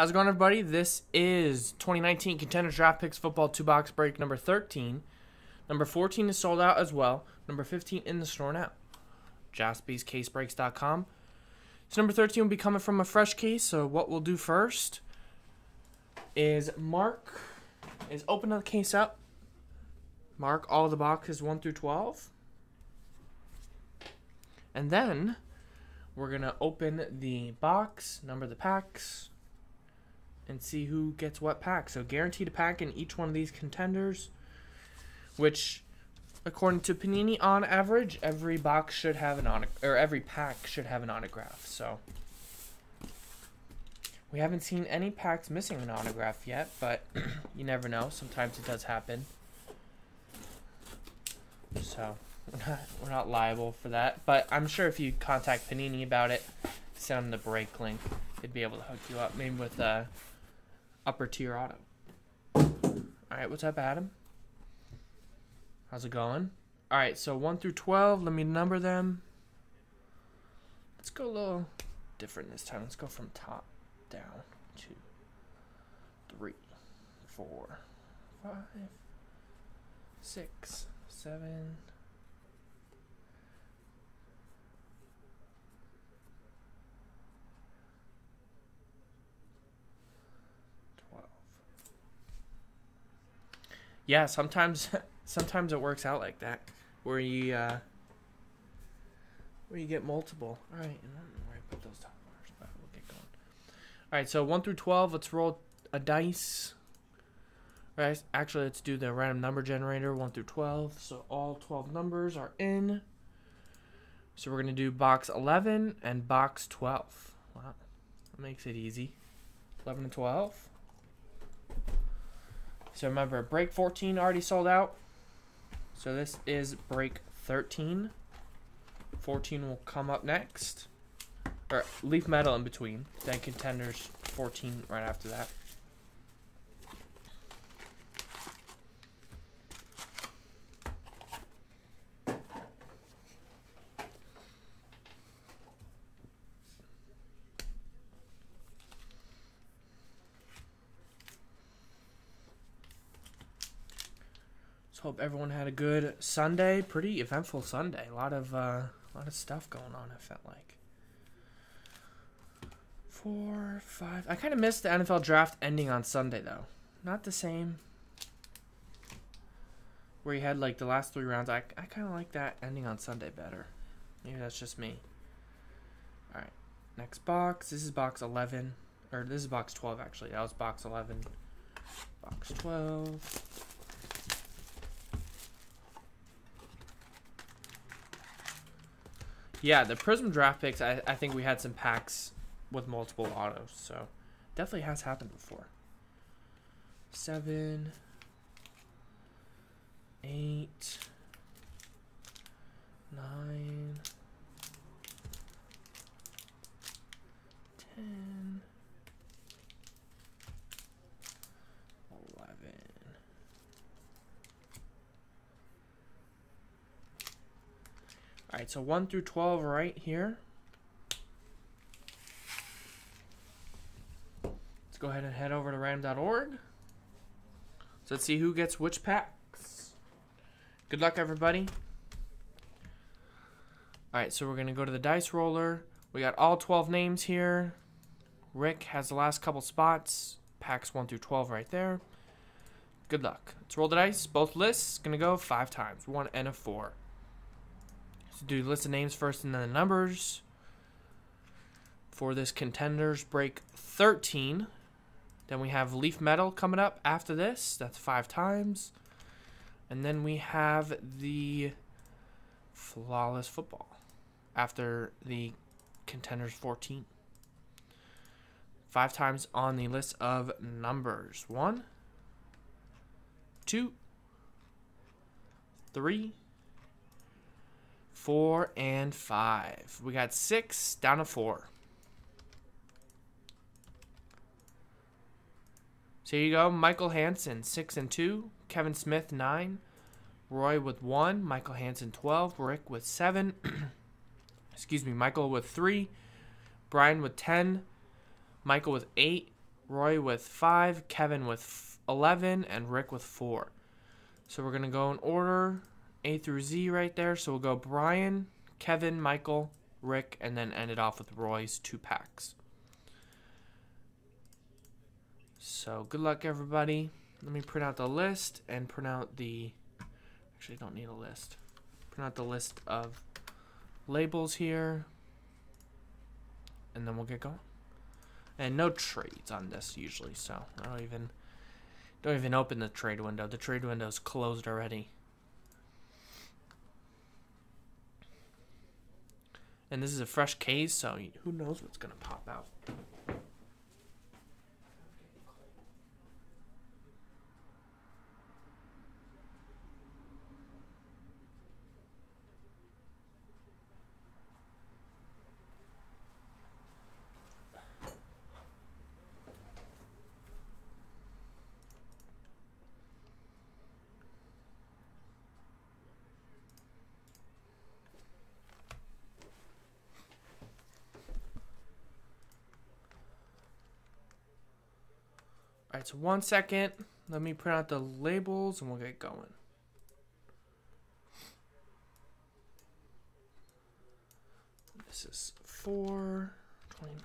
How's it going, everybody? This is 2019 Contenders Draft Picks Football 2-Box Break number 13. Number 14 is sold out as well. Number 15 in the store now. JaspysCaseBreaks.com. So number 13 will be coming from a fresh case, so what we'll do first is open the case up. Mark all the boxes 1 through 12. And then we're going to open the box, number the packs, and see who gets what pack. So guaranteed a pack in each one of these contenders, which according to Panini, on average, every box should have an autograph, or every pack should have an autograph. So we haven't seen any packs missing an autograph yet, but you never know. Sometimes it does happen. So we're not liable for that, but I'm sure if you contact Panini about it, send them the break link, they'd be able to hook you up, maybe with a upper tier auto. All right, what's up, Adam? How's it going? All right, so 1 through 12, let me number them. Let's go a little different this time. Let's go from top down. 2, 3, 4, 5, 6, 7. Yeah, sometimes it works out like that, where you get multiple. All right, and I don't know where I put those top markers, but we'll get going. All right, so 1 through 12. Let's roll a dice. All right, actually, let's do the random number generator. 1 through 12. So all 12 numbers are in. So we're gonna do box 11 and box 12. Wow, that makes it easy. 11 and 12. So remember, break 14 already sold out. So this is break 13. 14 will come up next. Or Leaf Metal in between. Then Contenders 14 right after that. Hope everyone had a good Sunday. Pretty eventful Sunday. A lot of stuff going on, it felt like. 4, 5. I kind of missed the NFL draft ending on Sunday, though. Not the same. Where you had, like, the last 3 rounds. I kind of like that ending on Sunday better. Maybe that's just me. All right. Next box. This is box 11. Or this is box 12, actually. That was box 11. Box 12. Yeah, the Prism draft picks, I think we had some packs with multiple autos, so definitely has happened before. 7, 8, 9, 10. 11. All right, so 1 through 12 right here. Let's go ahead and head over to random.org. So let's see who gets which packs. Good luck, everybody. All right, so we're going to go to the dice roller. We got all 12 names here. Rick has the last couple spots. Packs 1 through 12 right there. Good luck. Let's roll the dice. Both lists going to go 5 times. 1 and a 4. Do list of names first and then the numbers for this contenders break 13. Then we have Leaf Metal coming up after this. That's 5 times. And then we have the Flawless Football after the contenders 14. 5 times on the list of numbers. 1, 2, 3, 4, and 5. We got 6 down to 4. So here you go. Michael Hansen, 6 and 2. Kevin Smith, 9. Roy with 1. Michael Hansen, 12. Rick with 7. Excuse me. Michael with 3. Brian with 10. Michael with 8. Roy with 5, Kevin with 11, and Rick with 4. So we're going to go in order, A through Z right there. So we'll go Brian, Kevin, Michael, Rick, and then end it off with Roy's 2 packs. So good luck, everybody. Let me print out the list and print out the... Actually, I don't need a list. Print out the list of labels here. And then we'll get going. And no trades on this usually, so I don't even open the trade window. The trade window's closed already. And this is a fresh case, so who knows what's gonna pop out. Alright, so 1 second. Let me print out the labels and we'll get going. This is 429.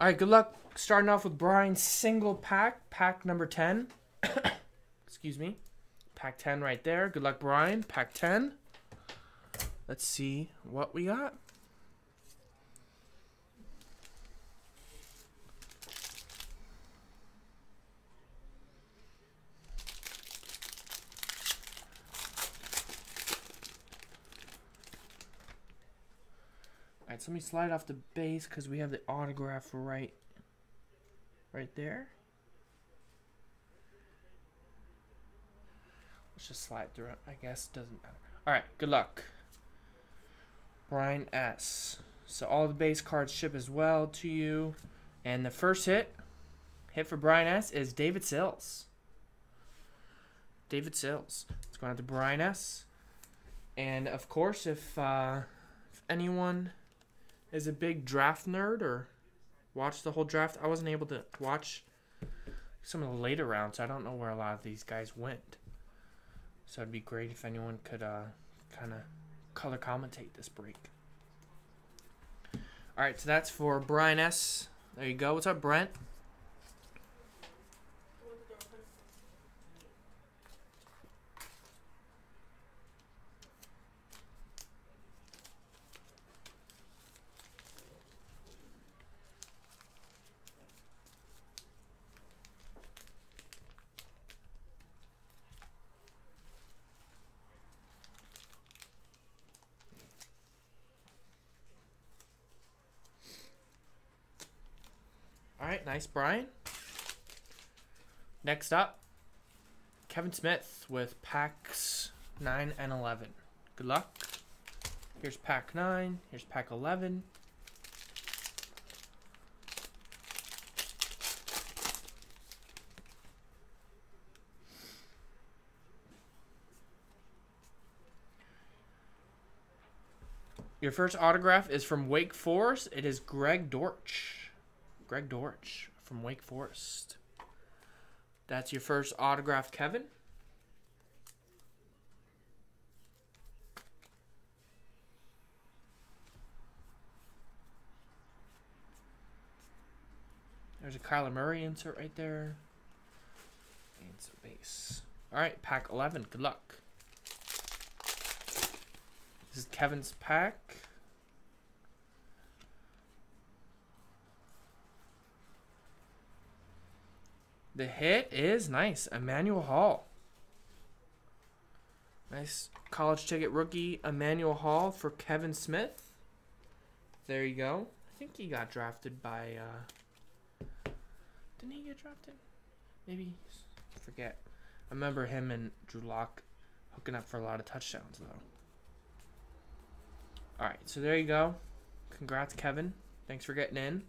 All right, good luck. Starting off with Brian's single pack, pack number 10. Excuse me. Pack 10 right there. Good luck, Brian. Pack 10. Let's see what we got. So let me slide off the base because we have the autograph right there. Let's just slide through it. I guess it doesn't matter. All right, good luck, Brian S. So all the base cards ship as well to you. And the first hit for Brian S is David Sills. David Sills. It's going out to Brian S. And of course, if anyone is a big draft nerd or watch the whole draft. I wasn't able to watch some of the later rounds. I don't know where a lot of these guys went. So it'd be great if anyone could kind of color commentate this break. All right, so that's for Brian S. There you go. What's up, Brent? Alright, nice, Brian. Next up, Kevin Smith with packs 9 and 11. Good luck. Here's pack 9. Here's pack 11. Your first autograph is from Wake Forest. It is Greg Dortch. Greg Dortch from Wake Forest. That's your first autograph, Kevin. There's a Kyler Murray insert right there. And some base. All right, pack 11. Good luck. This is Kevin's pack. The hit is nice. Emmanuel Hall. Nice college ticket rookie, Emmanuel Hall for Kevin Smith. There you go. I think he got drafted by... didn't he get drafted? Maybe. I forget. I remember him and Drew Locke hooking up for a lot of touchdowns, though. All right, so there you go. Congrats, Kevin. Thanks for getting in.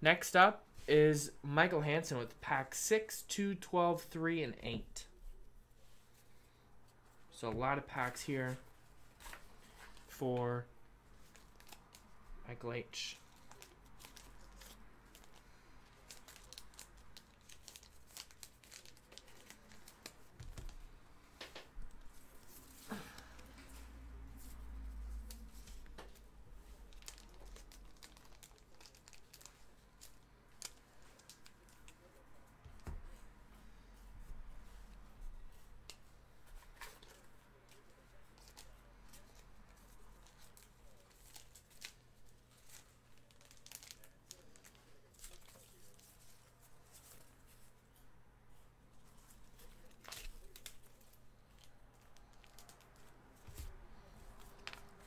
Next up is Michael Hansen with pack 6, 2, 12, 3, and 8. So a lot of packs here for Michael H.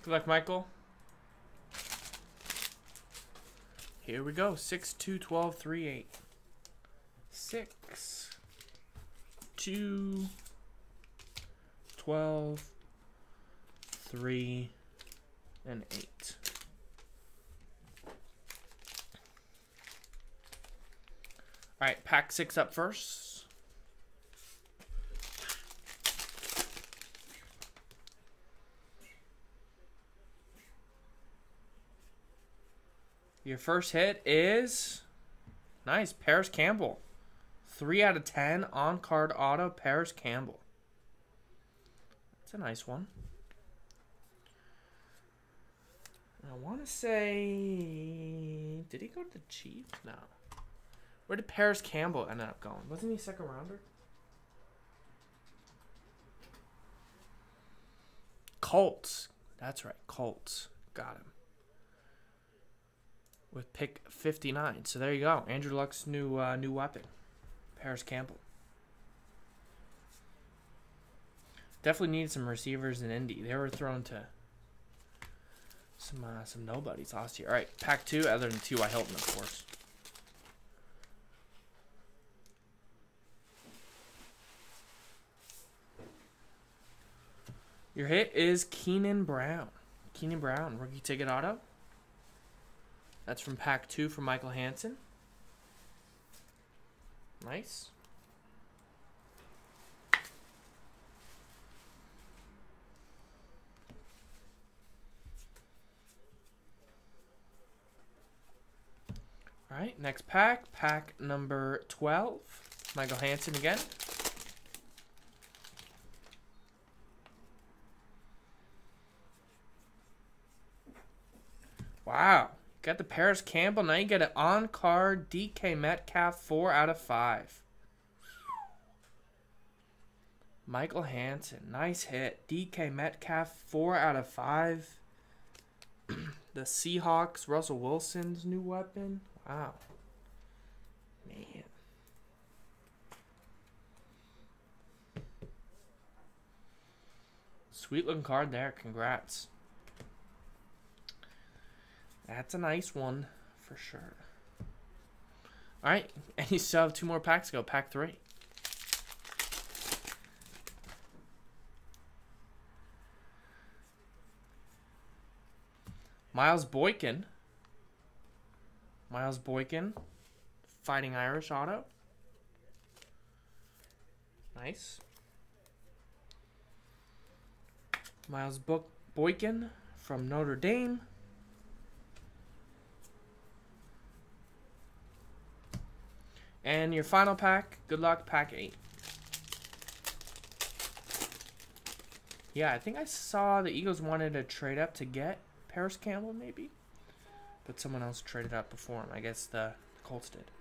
Good luck, Michael. Here we go. 6, 2, 12, 3, 8. 6, 2, 12, 3, and 8. All right, pack 6 up first. Your first hit is nice, Parris Campbell. 3/10 on card auto, Parris Campbell. That's a nice one. I want to say, did he go to the Chiefs? No. Where did Parris Campbell end up going? Wasn't he a second rounder? Colts. That's right, Colts. Got him. With pick 59. So there you go. Andrew Luck's new weapon. Parris Campbell. Definitely need some receivers in Indy. They were thrown to some nobodies last year. All right, pack 2 other than T.Y. Hilton, of course. Your hit is Keenan Brown. Keenan Brown, rookie ticket auto. That's from pack 2 for Michael Hansen. Nice. All right, next pack, pack number 12. Michael Hansen again. Wow. Got the Parris Campbell. Now you get an on-card DK Metcalf 4/5. Michael Hansen. Nice hit. DK Metcalf 4/5. The Seahawks. Russell Wilson's new weapon. Wow. Man. Sweet looking card there. Congrats. That's a nice one for sure. All right, and you still have 2 more packs to go. Pack 3. Miles Boykin. Miles Boykin, Fighting Irish auto. Nice. Miles Boykin from Notre Dame. And your final pack, good luck, pack 8. Yeah, I think I saw the Eagles wanted to trade up to get Parris Campbell, maybe. But someone else traded up before him. I guess the Colts did.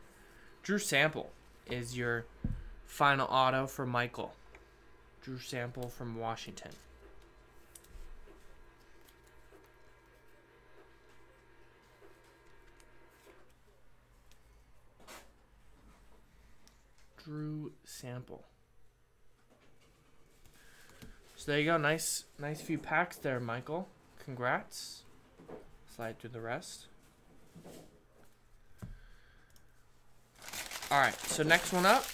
Drew Sample is your final auto for Michael. Drew Sample from Washington. Drew Sample. So there you go. Nice few packs there, Michael. Congrats. Slide through the rest. All right. So next one up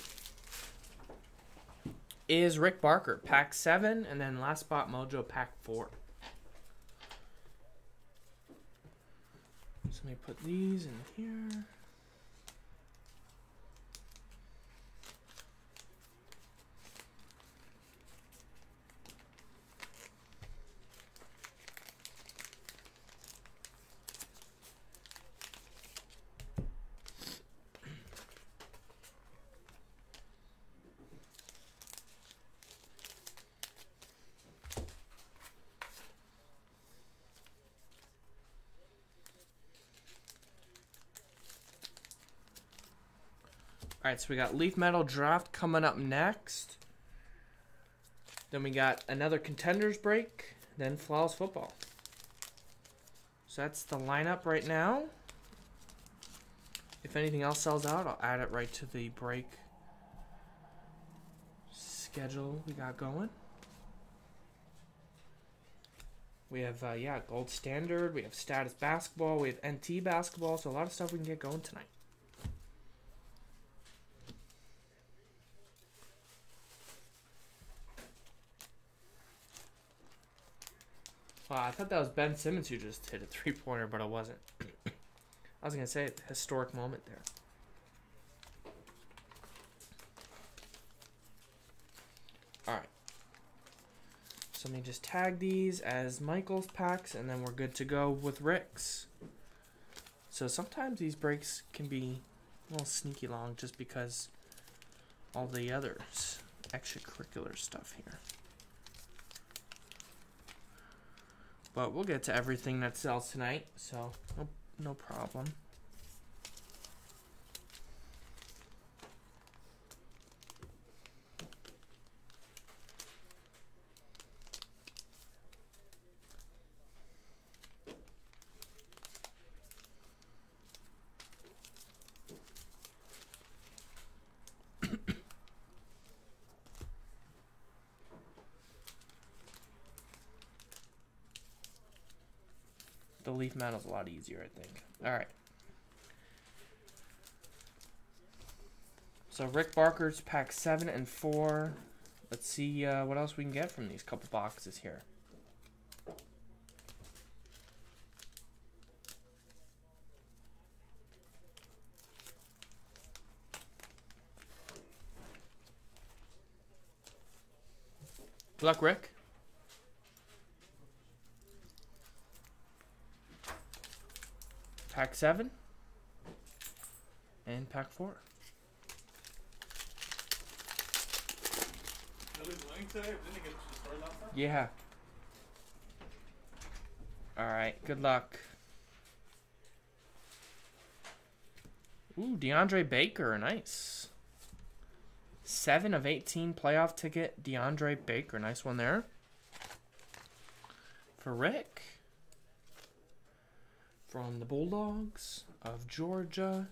is Rick Barker, pack 7, and then Last Spot Mojo, pack 4. So let me put these in here. All right, so we got Leaf Metal Draft coming up next. Then we got another Contenders break, then Flawless Football. So that's the lineup right now. If anything else sells out, I'll add it right to the break schedule we got going. We have, Gold Standard. We have Status Basketball. We have NT Basketball. So a lot of stuff we can get going tonight. Wow, I thought that was Ben Simmons who just hit a three-pointer, but it wasn't. I was going to say, historic moment there. All right. So let me just tag these as Michael's packs, and then we're good to go with Rick's. So sometimes these breaks can be a little sneaky long just because all the other extracurricular stuff here. But we'll get to everything that sells tonight, so no problem. The Leaf Metal's a lot easier, I think. All right. So Rick Barker's pack 7 and 4. Let's see what else we can get from these couple boxes here. Good luck, Rick. Pack 7 and pack 4. Yeah. All right. Good luck. Ooh, DeAndre Baker. Nice. 7 of 18 playoff ticket. DeAndre Baker. Nice one there. For Rick. From the Bulldogs of Georgia.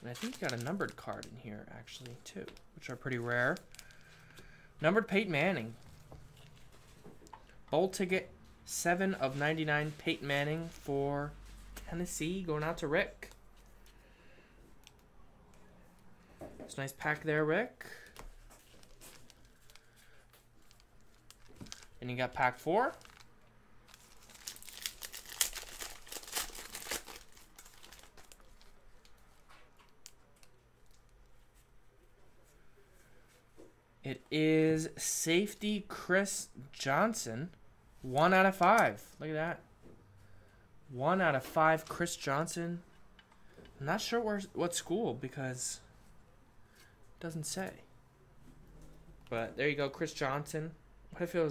And I think you got a numbered card in here, actually, too, which are pretty rare. Numbered Peyton Manning. Bowl ticket, 7 of 99, Peyton Manning for Tennessee, going out to Rick. It's a nice pack there, Rick. And you got pack 4. It is safety Chris Johnson, 1 out of 5. Look at that. 1 out of 5, Chris Johnson. I'm not sure what school because it doesn't say. But there you go, Chris Johnson. What if that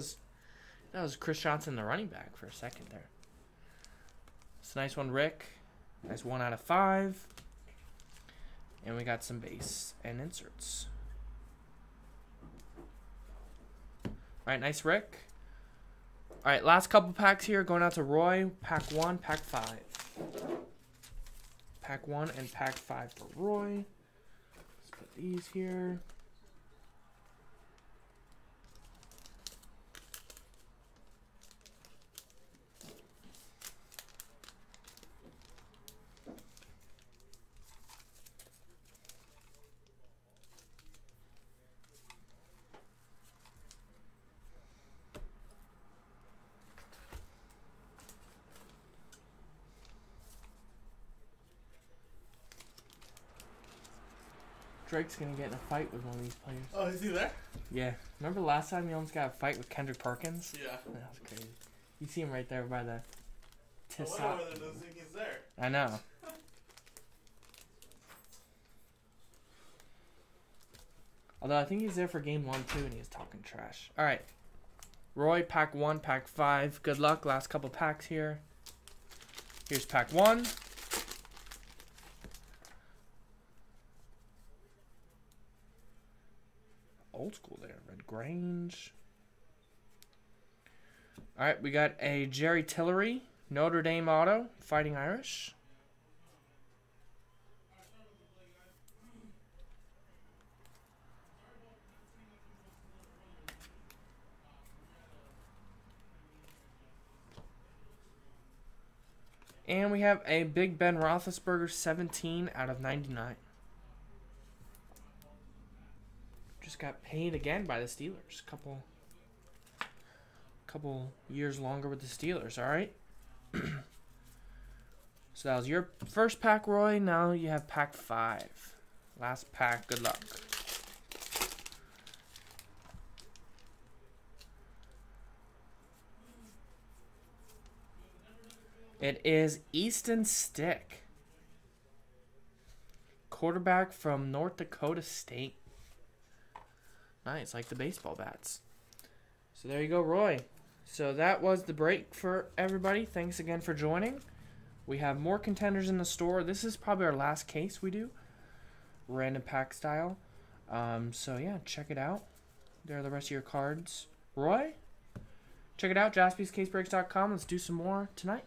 was Chris Johnson, the running back, for a second there. It's a nice one, Rick. Nice 1 out of 5. And we got some base and inserts. All right, nice, Rick. All right, last couple packs here going out to Roy. Pack 1, pack 5. Pack 1 and pack 5 for Roy. Let's put these here. Drake's going to get in a fight with one of these players. Oh, is he there? Yeah. Remember last time he almost got a fight with Kendrick Perkins? Yeah. That was crazy. You see him right there by the... I wonder whether those niggas there. I know. Although I think he's there for game 1, too, and he was talking trash. All right. Roy, pack 1, pack 5. Good luck. Last couple packs here. Here's pack 1. old school there. Red Grange. All right, we got a Jerry Tillery, Notre Dame auto, Fighting Irish. And we have a Big Ben Roethlisberger 17/99. Just got paid again by the Steelers. Couple years longer with the Steelers, all right? So that was your first pack, Roy. Now you have pack 5. Last pack, good luck. It is Easton Stick, quarterback from North Dakota State. Nice, like the baseball bats. So there you go, Roy. So that was the break for everybody. Thanks again for joining. We have more Contenders in the store. This is probably our last case we do, random pack style. So yeah, check it out. There are the rest of your cards. Roy, check it out, JaspysCaseBreaks.com. Let's do some more tonight.